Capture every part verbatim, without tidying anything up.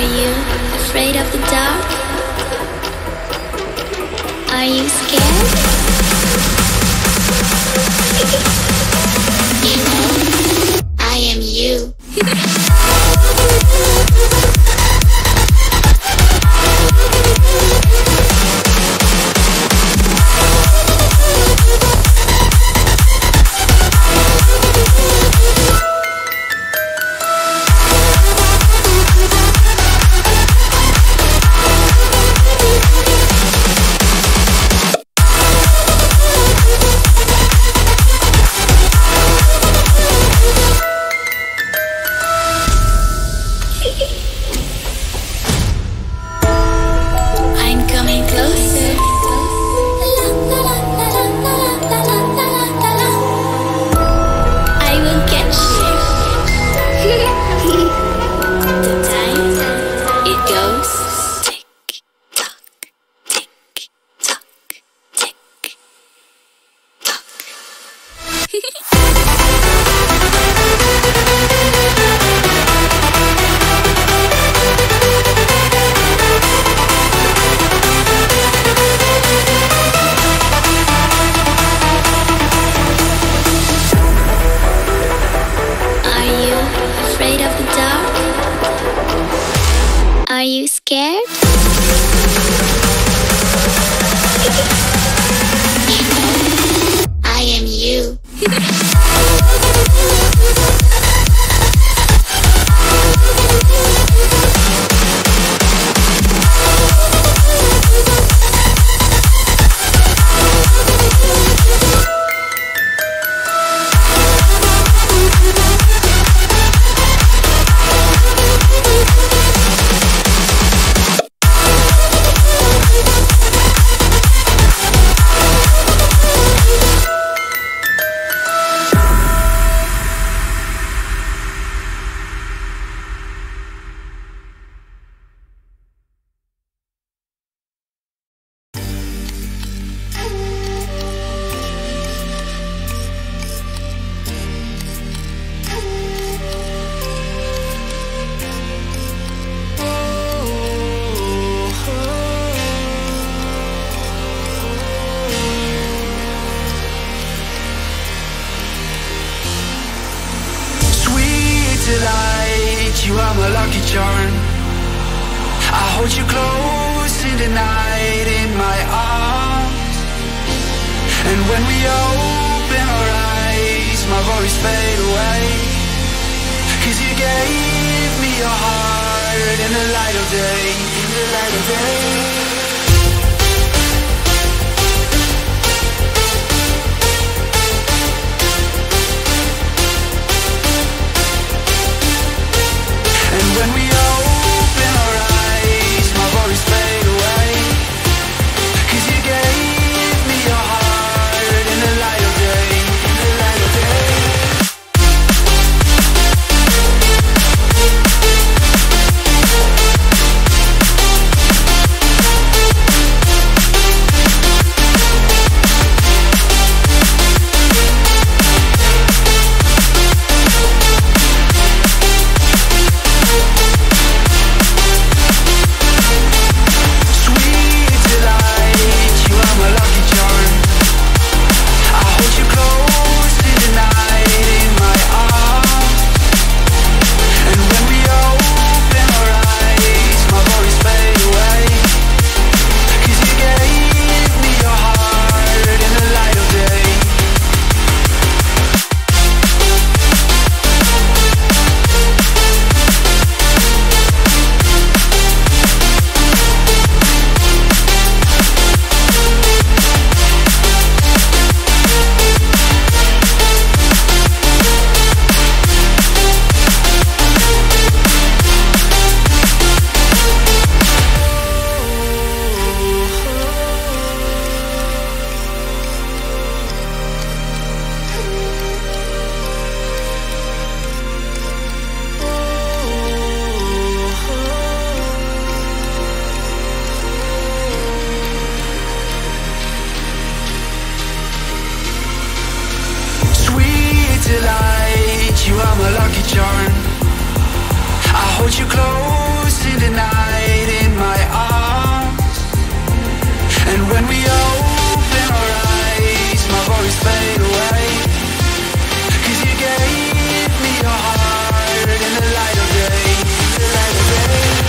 Are you afraid of the dark? Are you scared? You know, I am you. Are you scared? I am you. You are my lucky charm. I hold you close in the night in my arms. And when we open our eyes, my worries fade away. Cause you gave me your heart in the light of day. In the light of day. When we open our eyes, my worries fade away. Cause you gave me your heart in the light of day, in the light of day. spend a night in my arms. And when we open our eyes, my worries fade away, 'cause you gave me your heart in the light of day, the light of day.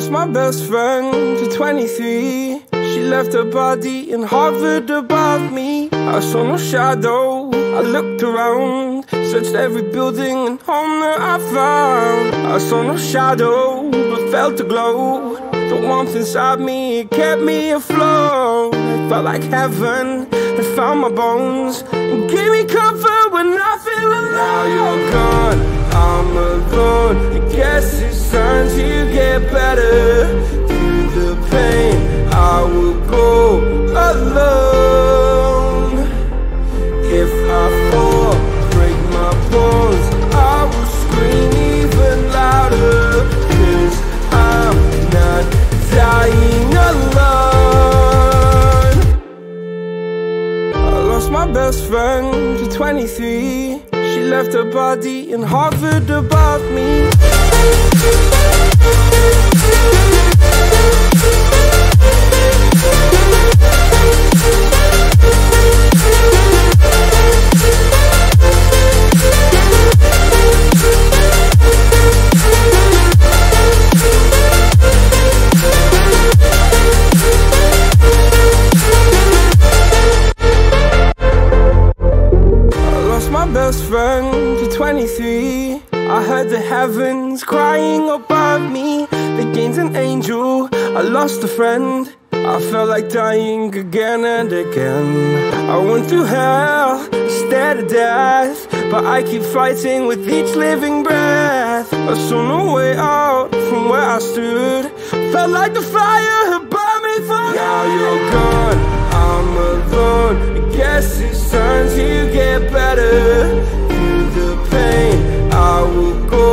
lost my best friend to twenty-three. She left her body and hovered above me. I saw no shadow, I looked around, searched every building and home that I found. I saw no shadow, but felt the glow. The warmth inside me, it kept me afloat. It felt like heaven, it found my bones and gave me comfort when I feel alone. Now you're gone, I'm alone. I guess it's time to get better. Through the pain, I will go alone. If I fall, break my bones, I will scream even louder, 'cause I'm not dying alone. I lost my best friend to twenty-three. She left her body and hovered above me. Best friend to twenty-three. I heard the heavens crying above me. They gained an angel, I lost a friend. I felt like dying again and again. I went through hell, stared at death, but I keep fighting with each living breath. I saw no way out from where I stood. Felt like the fire had burned me through. Now you're gone, I'm alone. I guess it's time to get better. Through the pain, I will go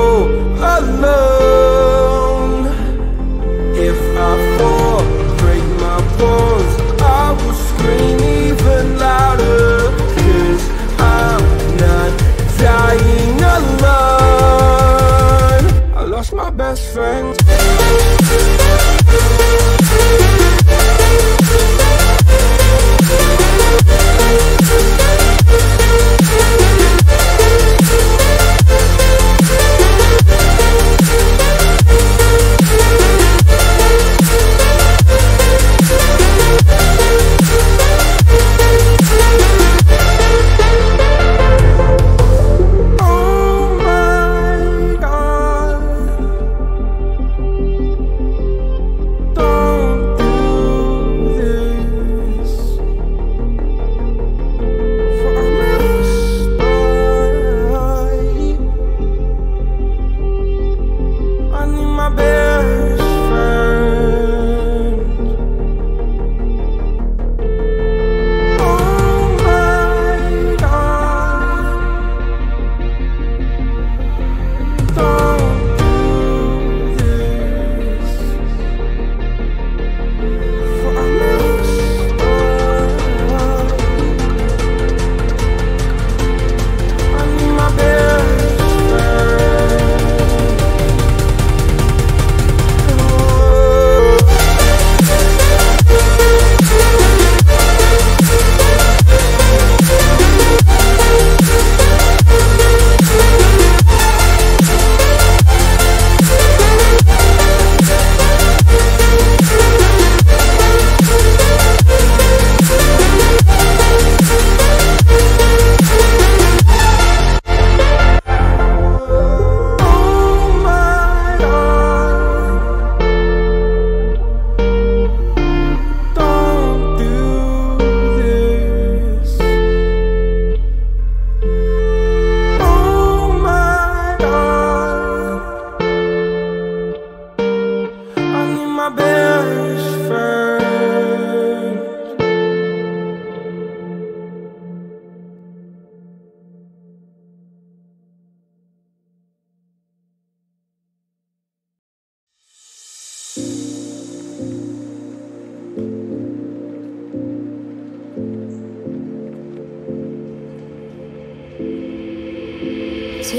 alone. If I fall, break my bones, I will scream even louder, 'cause I'm not dying alone. I lost my best friend.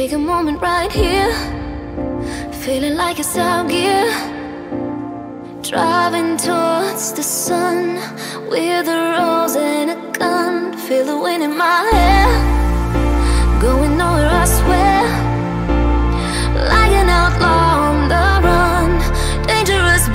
Take a moment right here, feeling like it's out gear, driving towards the sun with a rose and a gun. Feel the wind in my hair, going nowhere I swear, like an outlaw on the run, dangerous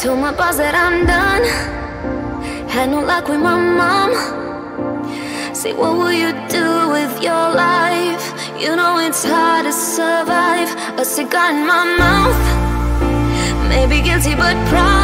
Told my boss that I'm done. Had no luck with my mom. Say, what will you do with your life? You know it's hard to survive. A cigar in my mouth, maybe guilty but proud.